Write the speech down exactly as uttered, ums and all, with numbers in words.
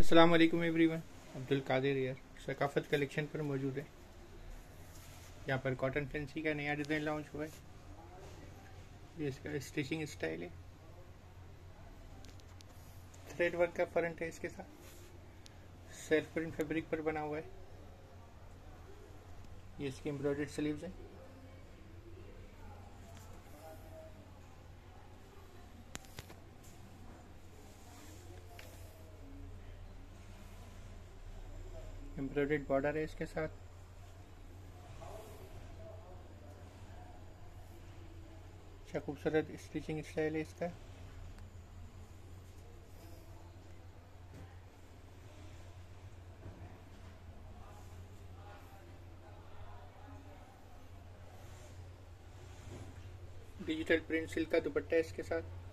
अस्सलाम वालेकुम एवरीवन, अब्दुल कादिर यार सैकाफ्त कलेक्शन पर मौजूद है। यहाँ पर कॉटन फैंसी का नया डिज़ाइन लॉन्च हुआ है। ये इसका स्टिचिंग स्टाइल है, थ्रेड वर्क का फ्रंट है, इसके साथ सेल्फ प्रिंट फैब्रिक पर बना हुआ है। ये इसकी एम्ब्रॉयडर्ड स्लीव्स हैं। एम्ब्रॉयडर्ड बॉर्डर है इसके साथ। अच्छा खूबसूरत स्टिचिंग स्टाइल है इसका। डिजिटल प्रिंट सिल्क का दुपट्टा है इसके साथ।